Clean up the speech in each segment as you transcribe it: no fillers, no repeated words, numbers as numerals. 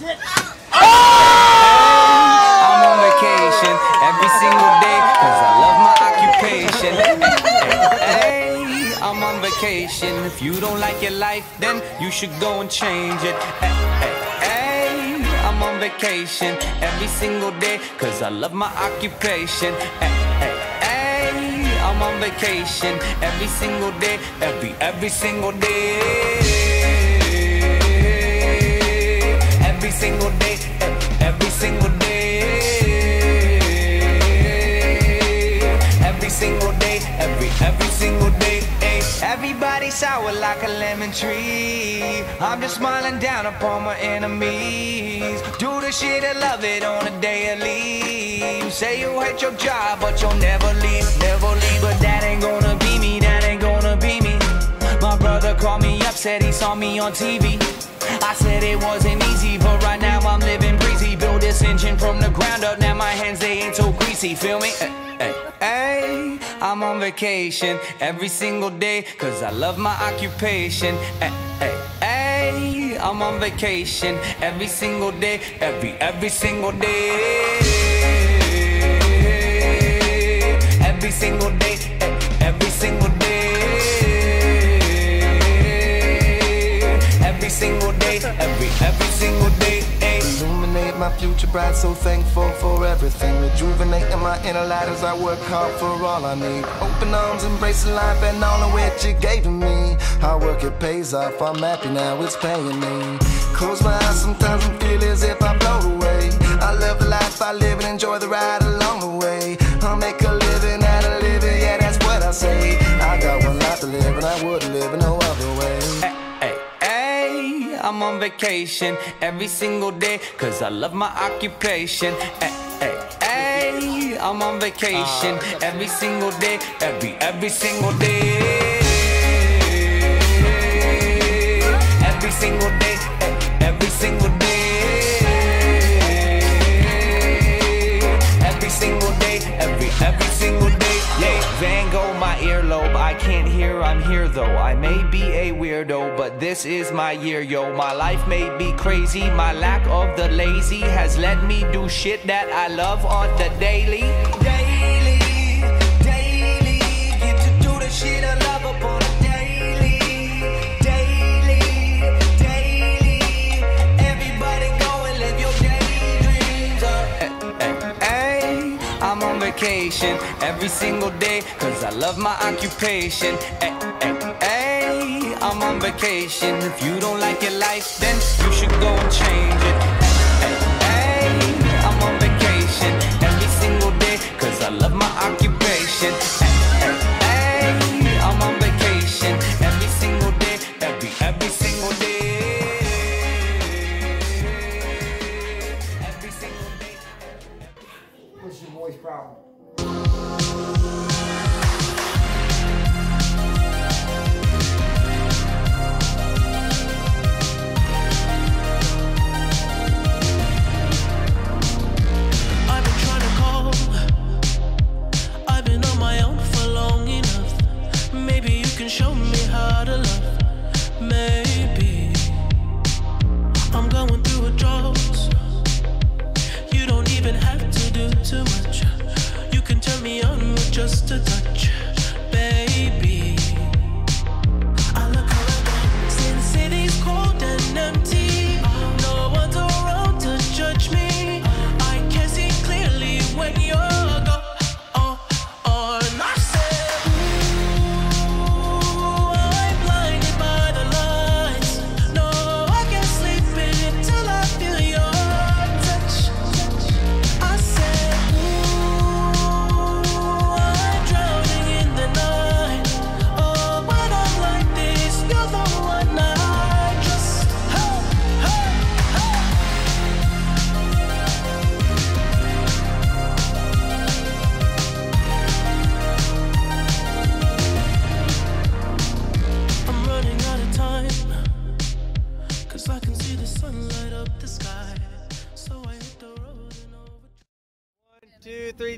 That's it. Oh! I'm on vacation every single day because I love my occupation. Hey, I'm on vacation. If you don't like your life, then you should go and change it. Hey, I'm on vacation every single day because I love my occupation. Hey, I'm on vacation every single day, every single day. Single day, every single day, every single day, every single day. Everybody sour like a lemon tree. I'm just smiling down upon my enemies. Do the shit I love it on a daily. Say you hate your job, but you'll never leave, never leave. But that ain't gonna be me, that ain't gonna be me. My brother called me up, said he saw me on TV. I said it wasn't easy, but right now I'm living breezy. Build this engine from the ground up, now my hands, they ain't so greasy, feel me? Hey, I'm on vacation every single day, cause I love my occupation. Hey, I'm on vacation every single day, every single day. Every single day, every single day. Single day, every single day. Illuminate my future bright, so thankful for everything. Rejuvenating my inner light as I work hard for all I need. Open arms, embracing life and all of what you gave to me. Hard work, it pays off, I'm happy now, it's paying me. Close my eyes, sometimes I feel as if I float away. I love the life I live and enjoy the ride along the way. I'll make a living out of living, yeah, that's what I say. I got one life to live and I would live in no other way. I'm on vacation every single day, cause I love my occupation. Hey, I'm on vacation every single day, every single day. Every single day, every single day. Every single day, every single day. Van Gogh, my earlobe, I can't hear, I'm here though. I may be a weirdo, but this is my year, yo. My life may be crazy, my lack of the lazy has let me do shit that I love on the daily. Daily, get to do the shit I love upon a daily. Everybody go and live your daydreams up. Hey, I'm on vacation every single day, cause I love my occupation. Hey, I'm on vacation. If you don't like your life, then you should go and change it. Hey, I'm on vacation every single day, cause I love my occupation. Hey, I'm on vacation every single day, every single day. Every single day. What's your voice problem? Show me how to love, maybe I'm going through a drought. You don't even have to do too much. You can turn me on with just a touch, baby. I look around, see the city's cold and empty. No one's around to judge me. I can see clearly when you're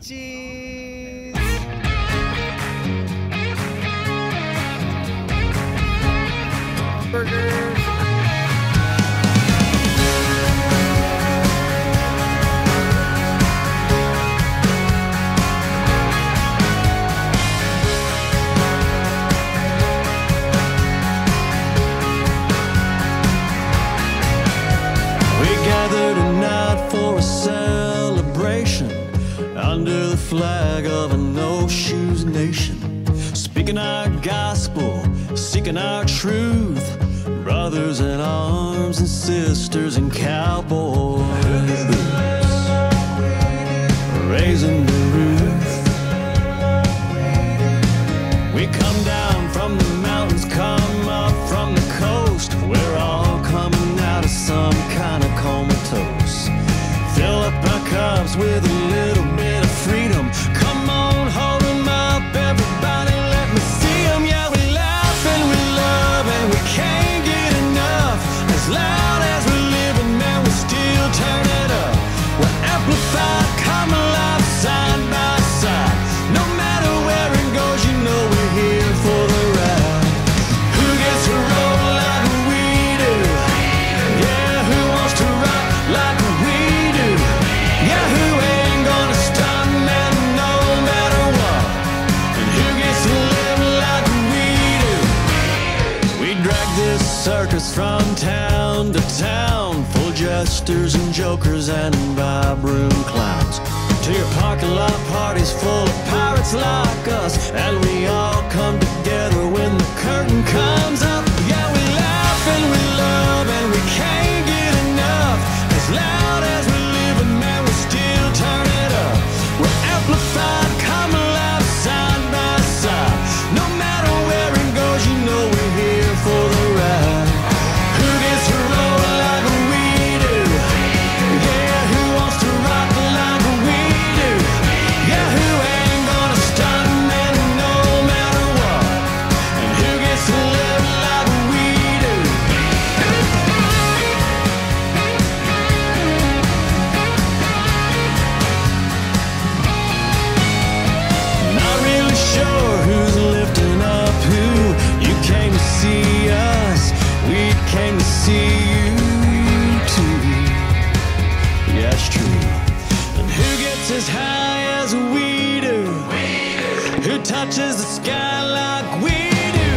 cheese. Burger. under the flag of a no-shoes nation, speaking our gospel, seeking our truth, brothers in arms and sisters and cowboys, raising the roof. We come down from the mountains, come up from the coast. We're all coming out of some kind of comatose. Fill up our cups with a little bit of freedom. Come on, hold 'em up, everybody, let me see 'em. Yeah, we laugh and we love and we can't get enough. As loud as we're living, man, we still turn it up. We're amplified, come alive, side by side. No matter where it goes, you know we're here for the ride. Who gets to roll like we do? Yeah, who wants to rock like we do? Yeah, who ain't gonna stop, man, no matter what? And who gets to live like we do? We drag this circus from town to town, full jesters and jokers and vibrant clowns, to your parking lot parties full of pirates like us. And we all come together when the curtain comes up. Yeah, we laugh and we love and we can't get enough. As loud as we're living, man, we still turn it up. We're amplified, come alive, side by side. No matter where it goes, you know we're here for the ride. Who gets to roll like we do? Yeah, who wants to rock like we do? Yeah, who ain't gonna stop, man, no matter what? And who gets to live like we do? Not really sure who's lifting up who. You came to see us, we came to see you too. Yeah, it's true. And who gets as high as we do? Who touches the sky like we do?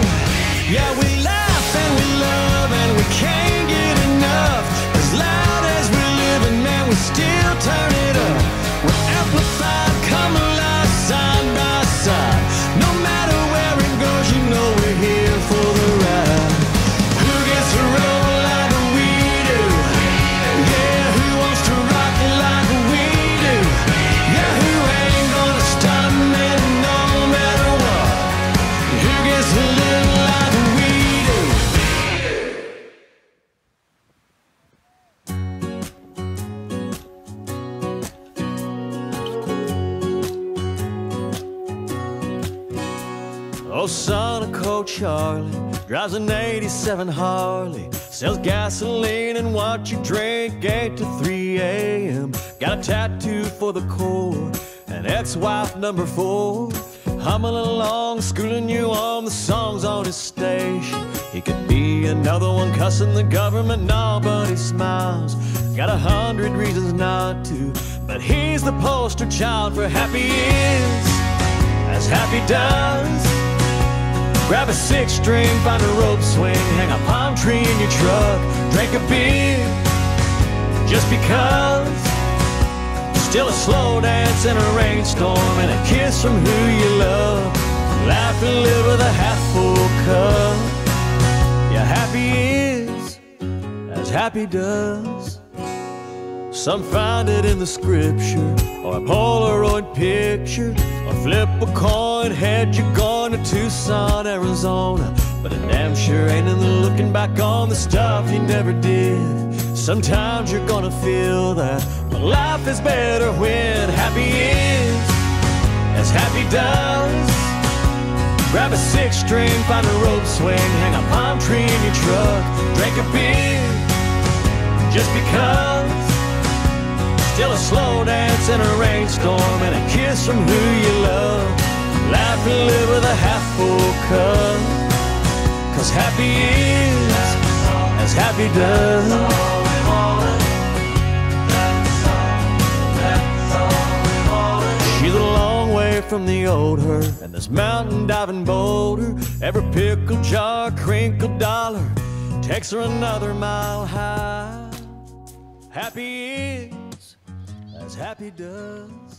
Yeah, we laugh and we love and we can't get enough. As loud as we're living, man, we still turn it up. We're amplified, come alive, side by side. No matter where it goes, you know we're here for the ride. Who gets to roll like we do? Yeah, who wants to rock like we do? Yeah, who ain't gonna stop, man, no matter what? Who gets to live like we do? Oh, son of Coach Charlie drives an 87 Harley, sells gasoline and what you drink 8 to 3 a.m. Got a tattoo for the core, an ex-wife number 4, humming along, schooling you on the songs on his station. He could be another one cussing the government, no, but he smiles. Got 100 reasons not to, but he's the poster child for happy is as happy does. Grab a 6-string, find a rope swing, hang a palm tree in your truck, drink a beer just because. Still a slow dance in a rainstorm and a kiss from who you love. Laugh and live with a half-full cup. Yeah, happy is as happy does. Some find it in the scripture or a Polaroid picture, or flip a coin, head you're going to Tucson, Arizona, but it damn sure ain't in the looking back on the stuff you never did. Sometimes you're gonna feel that, but life is better when happy is as happy does. Grab a 6-string, find a rope swing, hang a palm tree in your truck, drink a beer just because. Still a slow dance in a rainstorm and a kiss from who you love. Laugh and live with a half-full cup. 'Cause happy is as happy does. She's a long way from the old her and this mountain diving boulder. Every pickle jar, crinkle dollar takes her another mile high. Happy is as happy does.